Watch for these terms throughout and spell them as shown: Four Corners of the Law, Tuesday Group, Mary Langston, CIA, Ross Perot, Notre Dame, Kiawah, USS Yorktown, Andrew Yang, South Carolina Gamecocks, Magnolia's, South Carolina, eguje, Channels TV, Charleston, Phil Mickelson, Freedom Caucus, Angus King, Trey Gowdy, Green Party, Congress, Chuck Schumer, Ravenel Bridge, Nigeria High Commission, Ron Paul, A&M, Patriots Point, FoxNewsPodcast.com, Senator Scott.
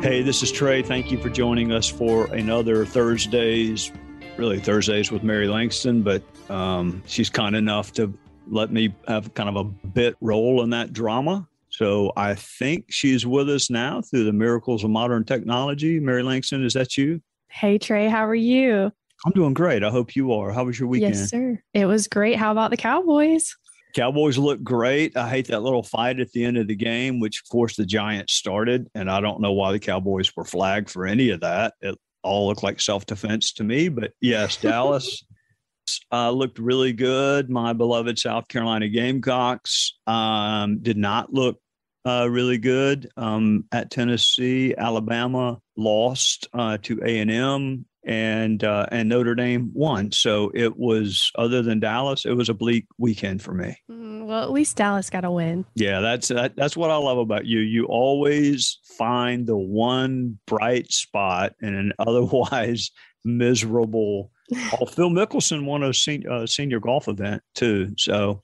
Hey, this is Trey. Thank you for joining us for another Thursdays with Mary Langston, but she's kind enough to let me have kind of a bit role in that drama. So I think she's with us now through the miracles of modern technology. Mary Langston, is that you? Hey, Trey, how are you? I'm doing great. I hope you are. How was your weekend? Yes, sir. It was great. How about the Cowboys? Cowboys look great. I hate that little fight at the end of the game, which of course the Giants started. And I don't know why the Cowboys were flagged for any of that. It all looked like self-defense to me. But yes, Dallas looked really good. My beloved South Carolina Gamecocks did not look really good at Tennessee. Alabama lost to A&M. And Notre Dame won. So it was, other than Dallas, it was a bleak weekend for me. Well, at least Dallas got a win. Yeah, that's what I love about you. You always find the one bright spot in an otherwise miserable. Phil Mickelson won a senior golf event too. So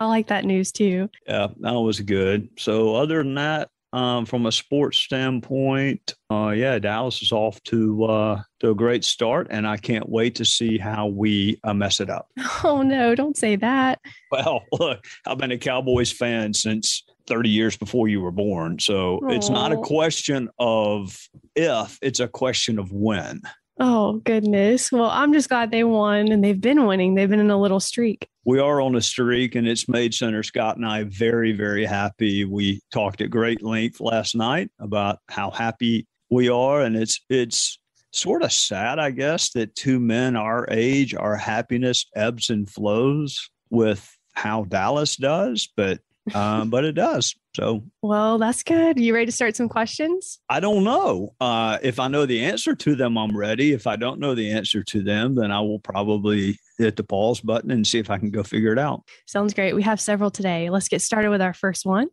I like that news too. Yeah, that was good. So other than that, from a sports standpoint, Dallas is off to a great start, and I can't wait to see how we mess it up. Oh, no, don't say that. Well, look, I've been a Cowboys fan since 30 years before you were born, so It's not a question of if, it's a question of when. Oh, goodness. Well, I'm just glad they won, and they've been winning. They've been in a little streak. We are on a streak, and it's made Senator Scott and I very, very happy. We talked at great length last night about how happy we are, and it's sort of sad, I guess, that two men our age, our happiness ebbs and flows with how Dallas does, but it does. So, well, that's good. You ready to start some questions? I don't know. If I know the answer to them, I'm ready. If I don't know the answer to them, then I will probably hit the pause button and see if I can go figure it out. Sounds great. We have several today. Let's get started with our first one.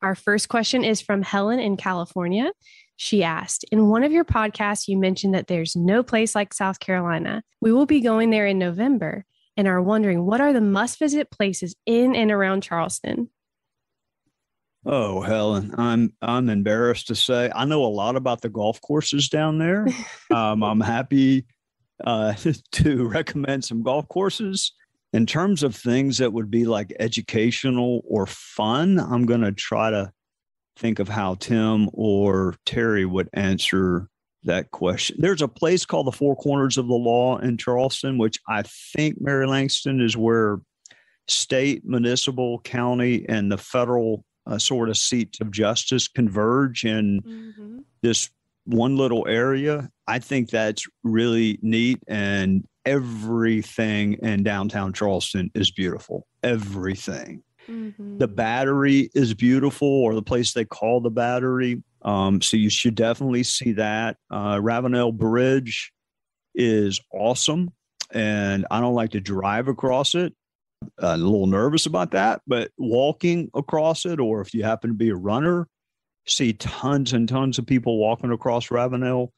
Our first question is from Helen in California. She asked, in one of your podcasts, you mentioned that there's no place like South Carolina. We will be going there in November and are wondering what are the must-visit places in and around Charleston? Oh, Helen, I'm embarrassed to say I know a lot about the golf courses down there. I'm happy to recommend some golf courses. In terms of things that would be like educational or fun, I'm going to try to think of how Tim or Terry would answer that question. There's a place called the Four Corners of the Law in Charleston, which I think, Mary Langston, is where state, municipal, county, and the federal sort of seats of justice converge in this one little area. I think that's really neat, and everything in downtown Charleston is beautiful. Everything. The Battery is beautiful, or the place they call the Battery. So you should definitely see that. Ravenel Bridge is awesome, and I don't like to drive across it. A little nervous about that, but walking across it, or if you happen to be a runner, see tons and tons of people walking across Ravenel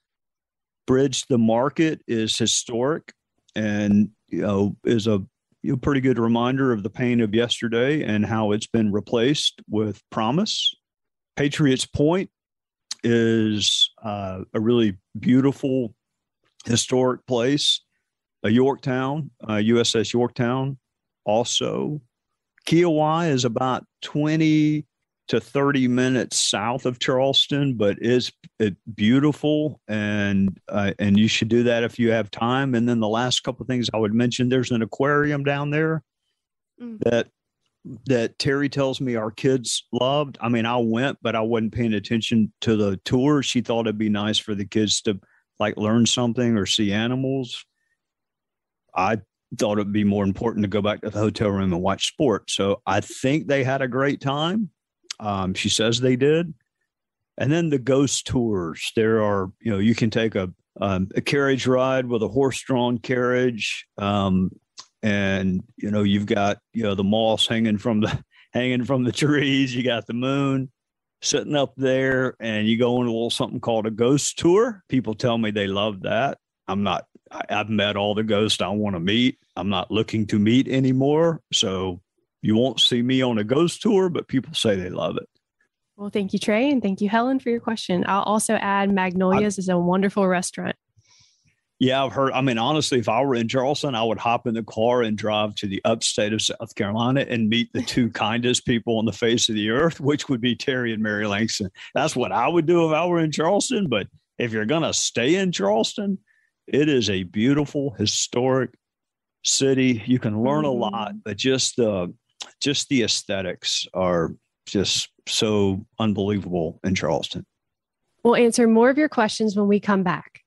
Bridge. The market is historic, and is a pretty good reminder of the pain of yesterday and how it's been replaced with promise. Patriots Point is a really beautiful historic place. Yorktown, USS Yorktown. Also, Kiawah is about 20 to 30 minutes south of Charleston, but it's beautiful, and you should do that if you have time. And then the last couple of things I would mention, there's an aquarium down there that Terry tells me our kids loved. I mean, I went, but I wasn't paying attention to the tour. She thought it'd be nice for the kids to like learn something or see animals. I thought it'd be more important to go back to the hotel room and watch sports. So I think they had a great time. She says they did. And then the ghost tours. There are, you can take a carriage ride with a horse-drawn carriage. And, you've got, the moss hanging from the trees. You got the moon sitting up there, and you go on a little something called a ghost tour. People tell me they love that. I've met all the ghosts I want to meet. I'm not looking to meet anymore. So you won't see me on a ghost tour, but people say they love it. Well, thank you, Trey, and thank you, Helen, for your question. I'll also add Magnolia's is a wonderful restaurant. Yeah, I've heard. I mean, honestly, if I were in Charleston, I would hop in the car and drive to the upstate of South Carolina and meet the two kindest people on the face of the earth, which would be Terry and Mary Langston. That's what I would do if I were in Charleston. But if you're going to stay in Charleston, it is a beautiful, historic city. You can learn a lot, but just the aesthetics are just so unbelievable in Charleston. We'll answer more of your questions when we come back.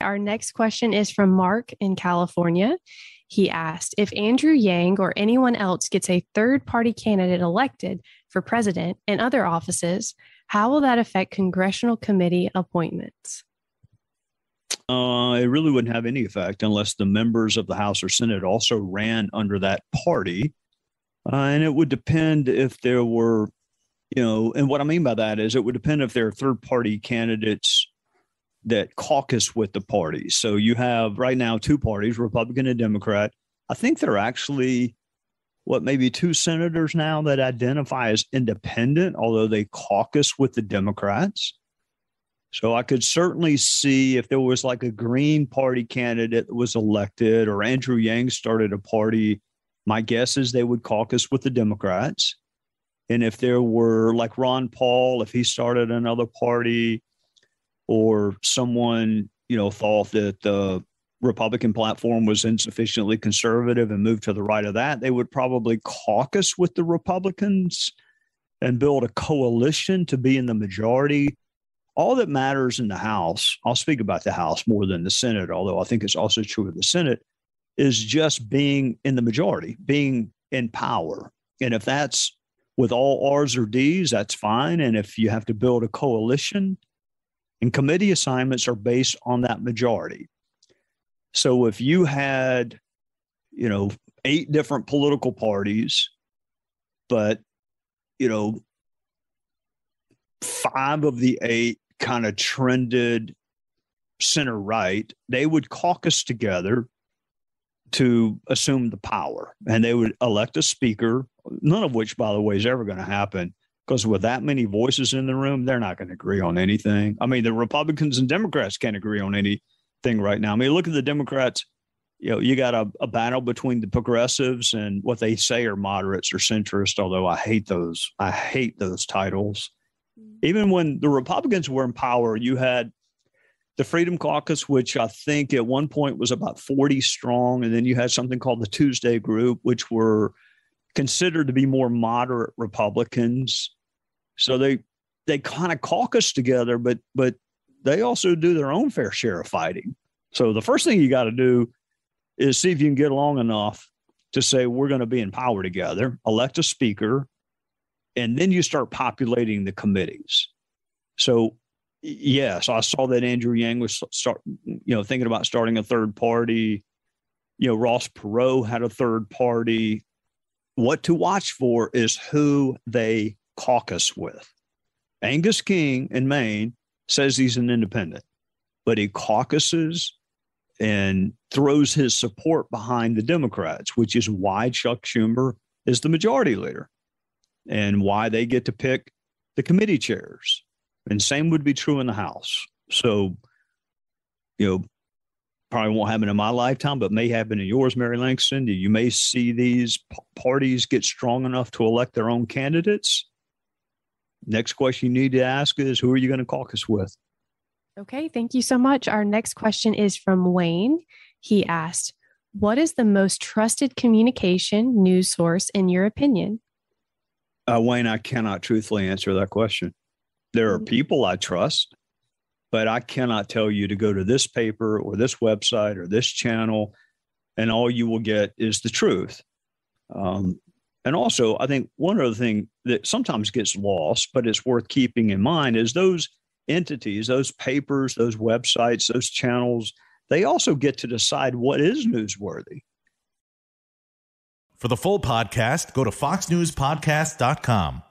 Our next question is from Mark in California. He asked, if Andrew Yang or anyone else gets a third-party candidate elected for president and other offices, how will that affect congressional committee appointments? It really wouldn't have any effect unless the members of the House or Senate also ran under that party. And it would depend if there were, and what I mean by that is it would depend if there are third-party candidates that caucus with the party. So you have right now two parties, Republican and Democrat. I think there are actually, maybe two senators now that identify as independent, although they caucus with the Democrats. So I could certainly see if there was like a Green Party candidate that was elected or Andrew Yang started a party, my guess is they would caucus with the Democrats. And if there were like Ron Paul, if he started another party, or someone, thought that the Republican platform was insufficiently conservative and moved to the right of that, they would probably caucus with the Republicans and build a coalition to be in the majority. All that matters in the House, I'll speak about the House more than the Senate, although I think it's also true of the Senate, is just being in the majority, being in power. And if that's with all R's or D's, that's fine. And if you have to build a coalition, and committee assignments are based on that majority. So if you had, 8 different political parties, but, 5 of the 8 kind of trended center-right, they would caucus together to assume the power. And they would elect a speaker, none of which, by the way, is ever going to happen. Because with that many voices in the room, they're not going to agree on anything. I mean, the Republicans and Democrats can't agree on anything right now. I mean, look at the Democrats. You got a battle between the progressives and what they say are moderates or centrists, although I hate those. I hate those titles. Even when the Republicans were in power, you had the Freedom Caucus, which I think at one point was about 40 strong. And then you had something called the Tuesday Group, which were considered to be more moderate Republicans. So they kind of caucus together, but they also do their own fair share of fighting. So the first thing you got to do is see if you can get along enough to say, we're going to be in power together, elect a speaker, and then you start populating the committees. So, yes, I saw that Andrew Yang was thinking about starting a third party. Ross Perot had a third party. What to watch for is who they caucus with. Angus King in Maine says he's an independent, but he caucuses and throws his support behind the Democrats, which is why Chuck Schumer is the majority leader and why they get to pick the committee chairs. And same would be true in the House. So, probably won't happen in my lifetime, but may happen in yours, Mary Langston. You may see these parties get strong enough to elect their own candidates. Next question you need to ask is, who are you going to caucus with? Okay, thank you so much. Our next question is from Wayne. He asked, what is the most trusted communication news source in your opinion? Wayne, I cannot truthfully answer that question. There are people I trust, but I cannot tell you to go to this paper or this website or this channel, and all you will get is the truth. And also, I think one other thing that sometimes gets lost, but it's worth keeping in mind, is those entities, those papers, those websites, those channels, they also get to decide what is newsworthy. For the full podcast, go to FoxNewsPodcast.com.